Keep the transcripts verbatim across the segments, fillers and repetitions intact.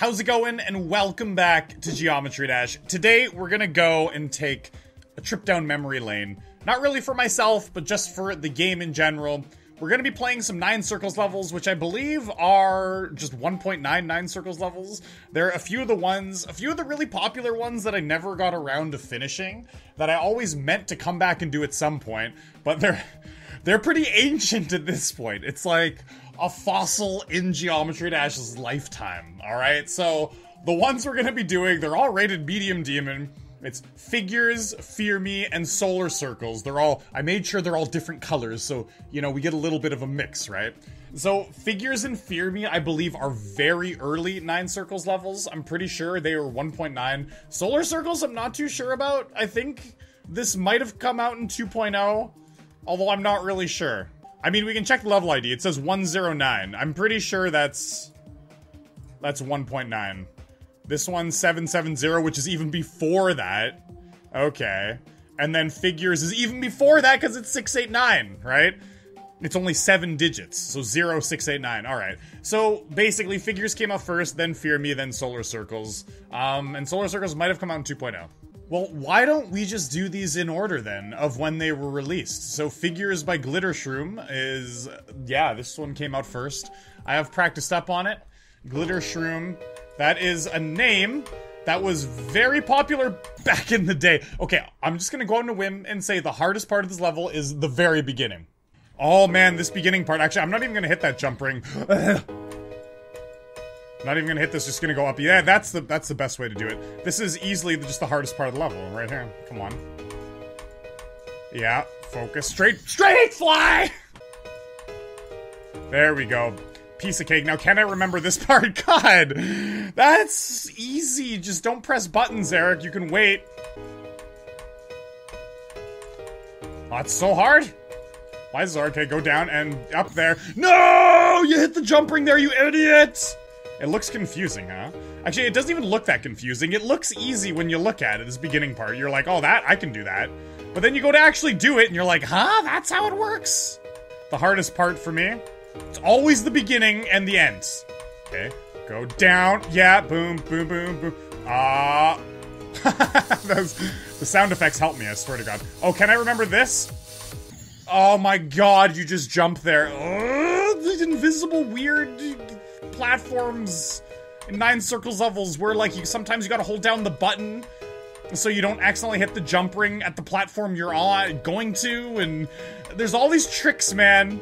How's it going, and welcome back to Geometry Dash. Today, we're gonna go and take a trip down memory lane. Not really for myself, but just for the game in general. We're gonna be playing some Nine Circles levels, which I believe are just one point nine nine Circles levels. There are a few of the ones, a few of the really popular ones that I never got around to finishing, that I always meant to come back and do at some point, but they're, they're pretty ancient at this point. It's like a fossil in Geometry Dash's lifetime, alright? So, the ones we're gonna be doing, they're all rated medium demon. It's Figures, Fear Me, and Solar Circles. They're all, I made sure they're all different colors, so, you know, we get a little bit of a mix, right? So, Figures and Fear Me, I believe, are very early Nine Circles levels. I'm pretty sure they were one point nine. Solar Circles, I'm not too sure about. I think this might have come out in two point oh, although I'm not really sure. I mean, we can check the level I D. It says one zero nine. I'm pretty sure that's... That's one point nine. This one's seven seven zero, which is even before that. Okay. And then Figures is even before that because it's six eight nine, right? It's only seven digits. So zero six eight nine. Alright. So, basically, Figures came out first, then Fear Me, then Solar Circles. Um, and Solar Circles might have come out in two point oh. Well, why don't we just do these in order, then, of when they were released? So, Figures by Glittershroom is... Yeah, this one came out first. I have practiced up on it. Glittershroom. That is a name that was very popular back in the day. Okay, I'm just gonna go on a whim and say the hardest part of this level is the very beginning. Oh, man, this beginning part. Actually, I'm not even gonna hit that jump ring. Not even gonna hit this, just gonna go up. Yeah, that's the that's the best way to do it. This is easily just the hardest part of the level, right here. Come on. Yeah, focus. Straight, straight fly! There we go. Piece of cake. Now, can I remember this part? God! That's easy. Just don't press buttons, Eric. You can wait. Oh, it's so hard. Why is it hard? Okay, go down and up there. No! You hit the jump ring there, you idiot! It looks confusing, huh? Actually, it doesn't even look that confusing. It looks easy when you look at it, this beginning part. You're like, oh, that, I can do that. But then you go to actually do it, and you're like, huh? That's how it works? The hardest part for me, it's always the beginning and the end. Okay, go down. Yeah, boom, boom, boom, boom. Ah. Uh. Those, the sound effects help me, I swear to God. Oh, can I remember this? Oh my God, you just jump there. Oh, the invisible weird... platforms in Nine Circles levels where, like, you sometimes you gotta hold down the button so you don't accidentally hit the jump ring at the platform you're on going to, and there's all these tricks, man.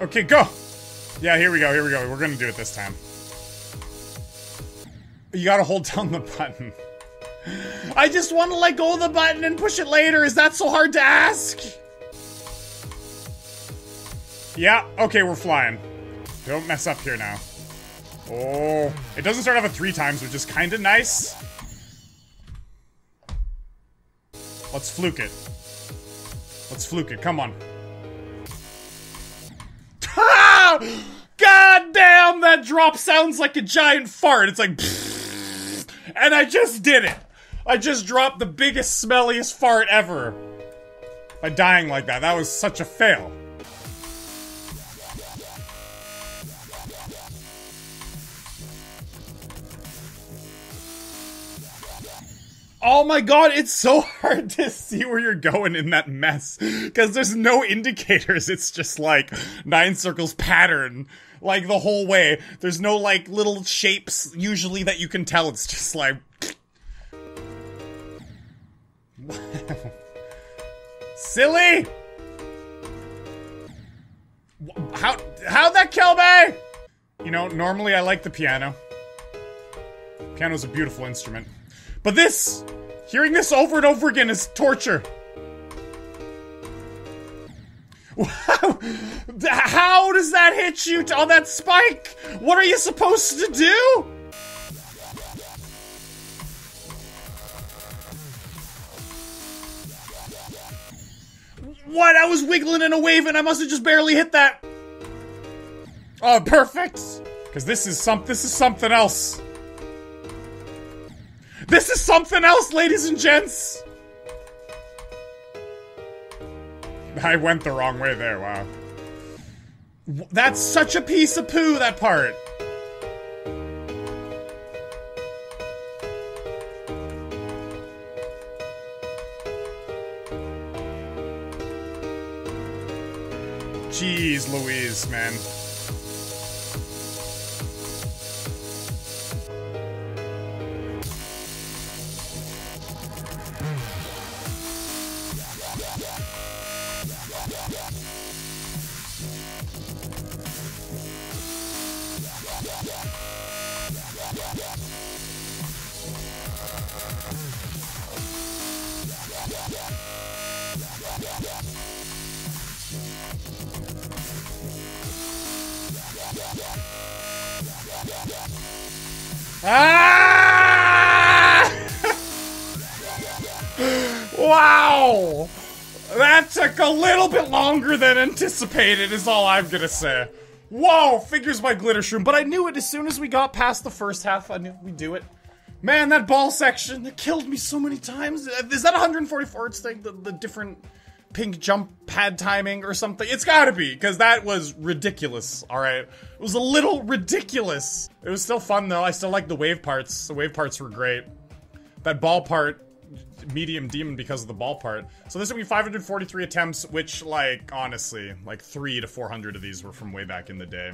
Okay, go. Yeah, here we go, here we go. We're gonna do it this time. You gotta hold down the button. I just want to let go of the button and push it later. Is that so hard to ask? Yeah, okay, we're flying. Don't mess up here now. Oh, it doesn't start off at three times, which is kind of nice. Let's fluke it. Let's fluke it, come on. God damn, that drop sounds like a giant fart. It's like, and I just did it. I just dropped the biggest, smelliest fart ever. By dying like that, that was such a fail. Oh my God, it's so hard to see where you're going in that mess, because there's no indicators. It's just like Nine Circles pattern, like the whole way. There's no like little shapes usually that you can tell. It's just like... Silly! How, how'd that kill me? You know, normally I like the piano. Piano's a beautiful instrument. But this, hearing this over and over again is torture. Wow. How does that hit you on that spike? What are you supposed to do? What? I was wiggling in a wave and I must have just barely hit that. Oh, perfect. Because this is some, this is something else. This is something else, ladies and gents! I went the wrong way there, wow. That's such a piece of poo, that part. Jeez Louise, man. Ah! Wow! That took a little bit longer than anticipated is all I'm gonna say. Whoa, Figures by Glittershroom, but I knew it as soon as we got past the first half. I knew we'd do it. Man, that ball section, that killed me so many times. Is that one forty-four hertz thing? The, the different pink jump pad timing or something? It's gotta be, because that was ridiculous, alright? It was a little ridiculous. It was still fun, though. I still like the wave parts. The wave parts were great. That ball part, medium demon because of the ball part. So this would be five hundred forty-three attempts, which, like, honestly, like three to four hundred of these were from way back in the day.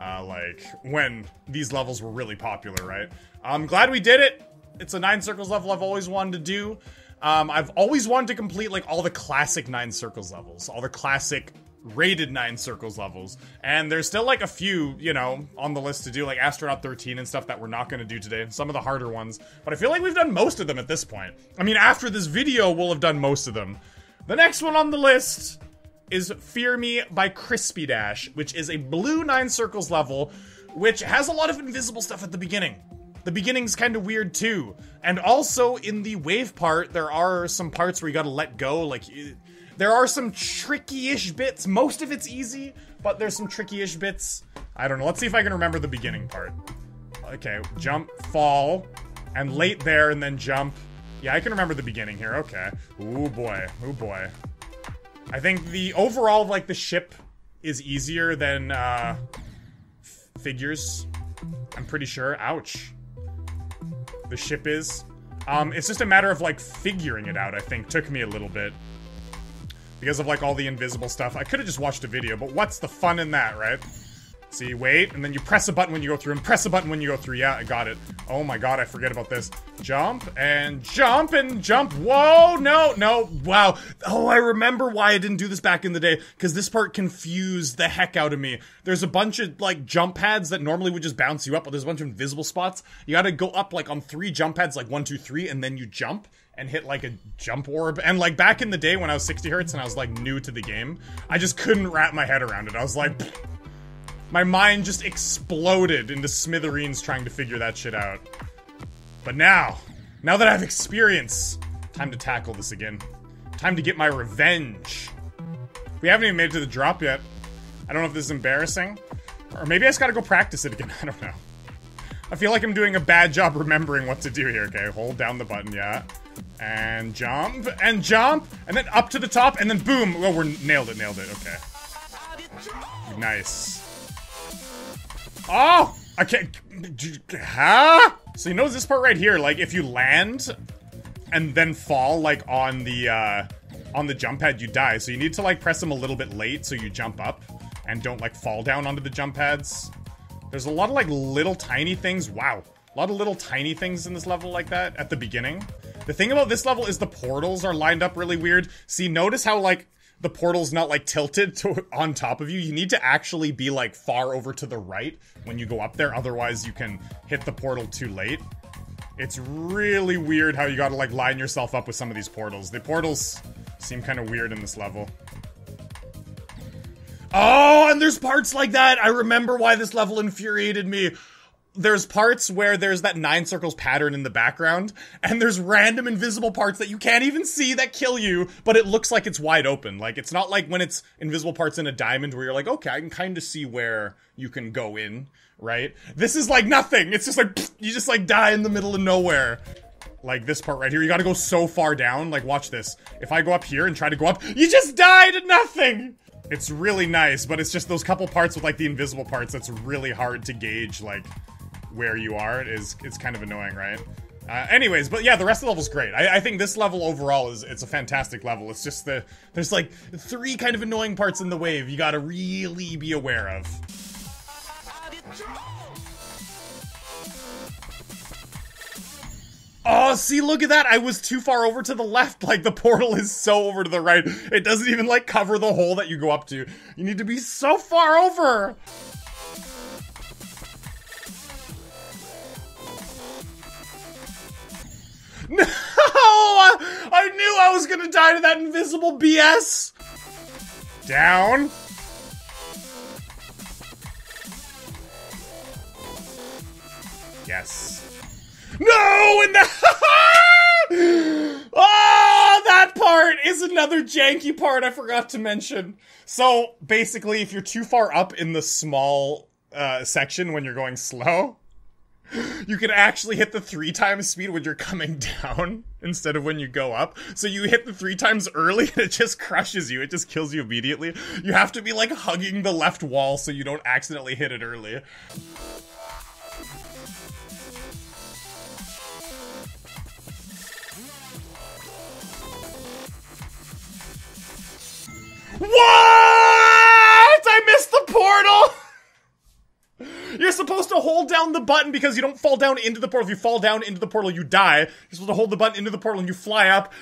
Uh, like, when these levels were really popular, right? I'm glad we did it! It's a Nine Circles level I've always wanted to do. Um, I've always wanted to complete, like, all the classic Nine Circles levels. All the classic rated Nine Circles levels. And there's still, like, a few, you know, on the list to do, like Astronaut thirteen and stuff that we're not gonna do today. Some of the harder ones. But I feel like we've done most of them at this point. I mean, after this video, we'll have done most of them. The next one on the list is Fear Me by Crispy Dash, which is a blue Nine Circles level, which has a lot of invisible stuff at the beginning. The beginning's kind of weird too. And also in the wave part, there are some parts where you gotta let go, like, there are some tricky-ish bits. Most of it's easy, but there's some tricky-ish bits. I don't know, let's see if I can remember the beginning part. Okay, jump, fall, and late there, and then jump. Yeah, I can remember the beginning here, okay. Ooh boy, ooh boy. I think the overall, like, the ship is easier than, uh, Figures. I'm pretty sure. Ouch. The ship is. Um, it's just a matter of, like, figuring it out, I think. Took me a little bit. Because of, like, all the invisible stuff. I could've just watched a video, but what's the fun in that, right? So you wait, and then you press a button when you go through, and press a button when you go through. Yeah, I got it. Oh my god, I forget about this. Jump, and jump, and jump. Whoa, no, no, wow. Oh, I remember why I didn't do this back in the day, because this part confused the heck out of me. There's a bunch of, like, jump pads that normally would just bounce you up, but there's a bunch of invisible spots. You gotta go up, like, on three jump pads, like, one, two, three, and then you jump. And hit like a jump orb. And like back in the day when I was sixty hertz and I was like new to the game, I just couldn't wrap my head around it. I was like, pfft. My mind just exploded into smithereens trying to figure that shit out. But now, now that I have experience, time to tackle this again. Time to get my revenge. We haven't even made it to the drop yet. I don't know if this is embarrassing. Or maybe I just gotta go practice it again, I don't know. I feel like I'm doing a bad job remembering what to do here. Okay, hold down the button, yeah. And jump, and jump, and then up to the top, and then boom! Oh, we're nailed it, nailed it, okay. Nice. Oh! I can't... Huh? So you notice this part right here, like, if you land, and then fall, like, on the, uh, on the jump pad, you die. So you need to, like, press them a little bit late, so you jump up, and don't, like, fall down onto the jump pads. There's a lot of, like, little tiny things, wow. A lot of little tiny things in this level like that, at the beginning. The thing about this level is the portals are lined up really weird. See, notice how, like, the portal's not, like, tilted to on top of you. You need to actually be, like, far over to the right when you go up there. Otherwise, you can hit the portal too late. It's really weird how you gotta, like, line yourself up with some of these portals. The portals seem kind of weird in this level. Oh, and there's parts like that! I remember why this level infuriated me. There's parts where there's that Nine Circles pattern in the background, and there's random invisible parts that you can't even see that kill you, but it looks like it's wide open. Like, it's not like when it's invisible parts in a diamond where you're like, okay, I can kind of see where you can go in, right? This is like nothing. It's just like, pfft, you just like die in the middle of nowhere. Like this part right here, you gotta go so far down. Like, watch this. If I go up here and try to go up, you just die to nothing! It's really nice, but it's just those couple parts with like the invisible parts that's really hard to gauge, like, where you are. It is, it's kind of annoying, right? Uh, anyways, but yeah, the rest of the level's great. I, I think this level overall is, it's a fantastic level. It's just the, there's like three kind of annoying parts in the wave you gotta really be aware of. Oh, see, look at that! I was too far over to the left, like, the portal is so over to the right. It doesn't even, like, cover the hole that you go up to. You need to be so far over! No! I, I knew I was gonna die to that invisible B S! Down. Yes. No! And that, oh, that part is another janky part I forgot to mention. So, basically, if you're too far up in the small uh, section when you're going slow, you can actually hit the three times speed when you're coming down instead of when you go up. So you hit the three times early and it just crushes you. It just kills you immediately. You have to be, like, hugging the left wall so you don't accidentally hit it early. What? I missed the portal! You're supposed to hold down the button because you don't fall down into the portal. If you fall down into the portal, you die. You're supposed to hold the button into the portal and you fly up.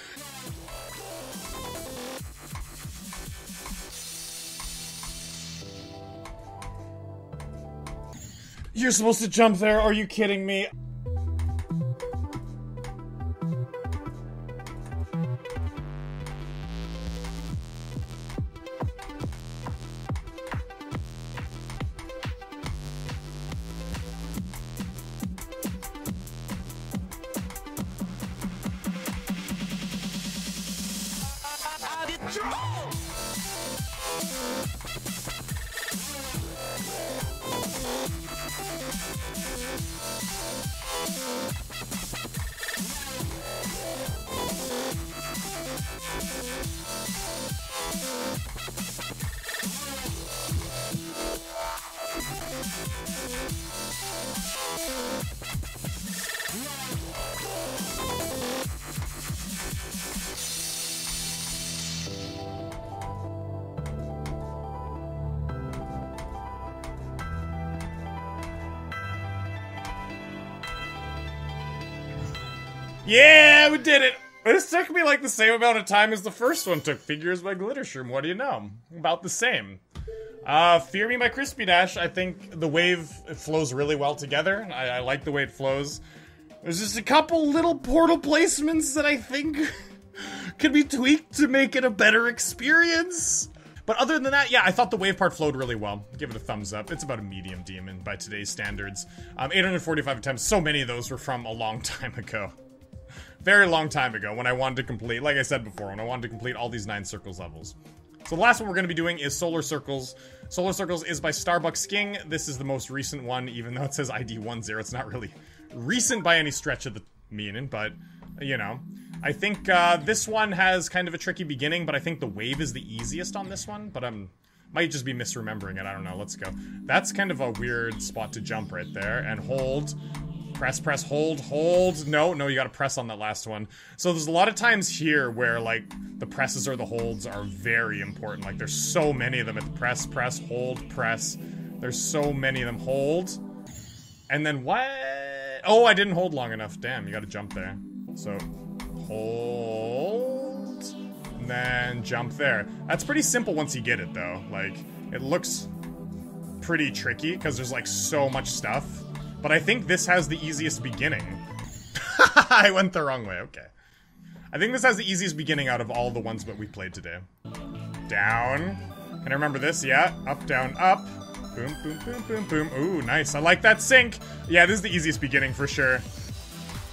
You're supposed to jump there, are you kidding me? Yeah, we did it! This took me like the same amount of time as the first one took. Figures by Glittershroom, what do you know? About the same. Uh, Fear Me by Crispy Dash, I think the wave it flows really well together. I, I like the way it flows. There's just a couple little portal placements that I think could be tweaked to make it a better experience. But other than that, yeah, I thought the wave part flowed really well. Give it a thumbs up. It's about a medium demon by today's standards. Um, eight hundred forty-five attempts, so many of those were from a long time ago. Very long time ago when I wanted to complete, like I said before, when I wanted to complete all these Nine Circles levels. So the last one we're going to be doing is Solar Circles. Solar Circles is by Starbucks King. This is the most recent one, even though it says I D ten. It's not really recent by any stretch of the meaning, but, you know. I think uh, this one has kind of a tricky beginning, but I think the wave is the easiest on this one. But I um, might just be misremembering it. I don't know. Let's go. That's kind of a weird spot to jump right there. And hold... Press, press, hold, hold. No, no, you gotta press on that last one. So there's a lot of times here where, like, the presses or the holds are very important. Like, there's so many of them at the press, press, hold, press. There's so many of them. Hold. And then what? Oh, I didn't hold long enough. Damn, you gotta jump there. So, hold. And then jump there. That's pretty simple once you get it, though. Like, it looks pretty tricky because there's, like, so much stuff. But I think this has the easiest beginning. I went the wrong way, okay. I think this has the easiest beginning out of all the ones that we played today. Down. Can I remember this? Yeah. Up, down, up. Boom, boom, boom, boom, boom. Ooh, nice. I like that sync. Yeah, this is the easiest beginning for sure.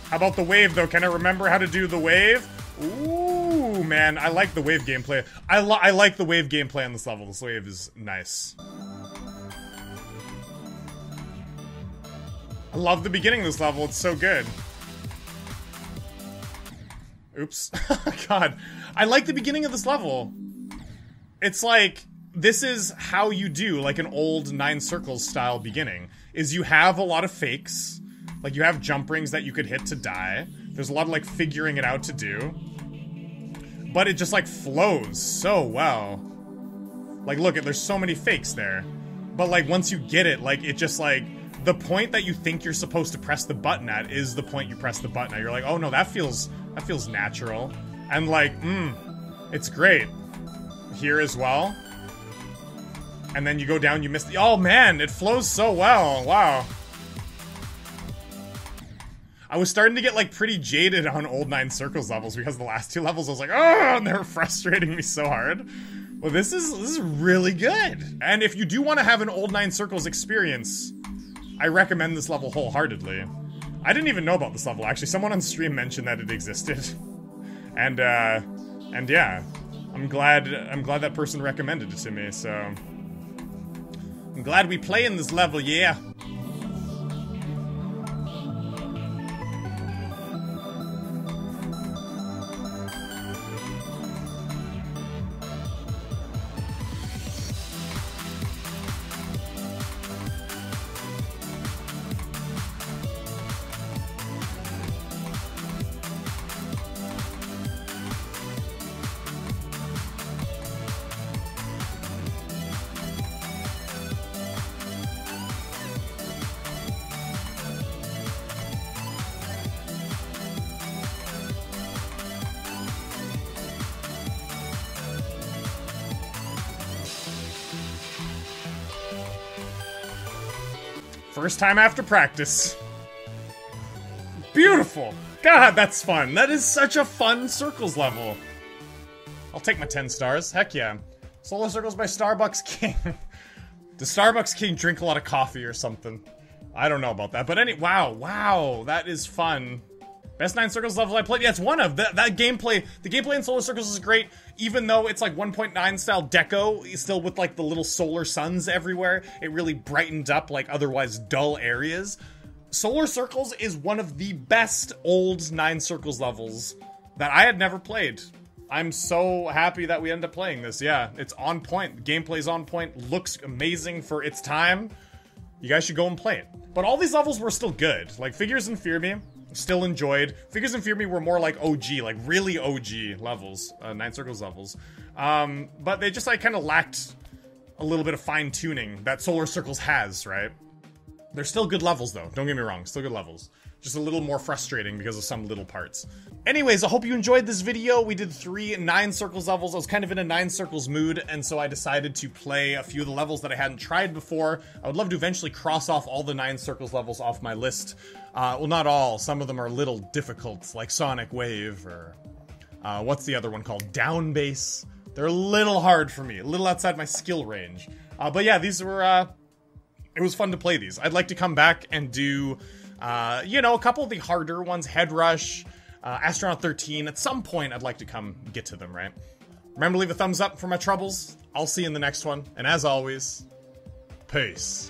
How about the wave, though? Can I remember how to do the wave? Ooh, man. I like the wave gameplay. I, li I like the wave gameplay on this level. This wave is nice. I love the beginning of this level, it's so good. Oops. God. I like the beginning of this level. It's like, this is how you do, like, an old Nine Circles style beginning, is you have a lot of fakes, Like, you have jump rings that you could hit to die. There's a lot of, like, figuring it out to do. But it just, like, flows so well. Like, look, there's so many fakes there. But, like, once you get it, like, it just, like... The point that you think you're supposed to press the button at is the point you press the button at. You're like, oh, no, that feels... That feels natural. And, like, mmm, it's great. Here as well. And then you go down, you miss the... Oh, man, it flows so well. Wow. I was starting to get, like, pretty jaded on old Nine Circles levels because the last two levels I was like, oh, and they were frustrating me so hard. Well, this is, this is really good. And if you do want to have an old Nine Circles experience, I recommend this level wholeheartedly. I didn't even know about this level, actually. Someone on stream mentioned that it existed. And, uh, and yeah. I'm glad, I'm glad that person recommended it to me, so... I'm glad we play in this level, yeah! First time after practice. Beautiful! God, that's fun. That is such a fun Circles level. I'll take my ten stars. Heck yeah. Solar Circles by Starbucks King. Does Starbucks King drink a lot of coffee or something? I don't know about that, but any- wow, wow, that is fun. Best Nine Circles level I played? Yeah, it's one of. That, that gameplay, the gameplay in Solar Circles is great, even though it's like one point nine style deco, still with like the little solar suns everywhere. It really brightened up like otherwise dull areas. Solar Circles is one of the best old Nine Circles levels that I had never played. I'm so happy that we ended up playing this, yeah. It's on point, the gameplay's on point, looks amazing for its time. You guys should go and play it. But all these levels were still good, like Figures and Fear Me. Still enjoyed. Figures and Fear Me were more like O G, like really O G levels, uh, Nine Circles levels. Um, but they just like kind of lacked a little bit of fine tuning that Solar Circles has, right? They're still good levels though, don't get me wrong, still good levels. Just a little more frustrating because of some little parts. Anyways, I hope you enjoyed this video. We did three Nine Circles levels. I was kind of in a Nine Circles mood, and so I decided to play a few of the levels that I hadn't tried before. I would love to eventually cross off all the Nine Circles levels off my list. Uh, well, not all. Some of them are a little difficult, like Sonic Wave, or... Uh, what's the other one called? Downbase. They're a little hard for me, a little outside my skill range. Uh, but yeah, these were, uh... It was fun to play these. I'd like to come back and do... Uh, you know, a couple of the harder ones, Head Rush, uh, Astronaut thirteen, at some point I'd like to come get to them, right? Remember to leave a thumbs up for my troubles. I'll see you in the next one, and as always, peace.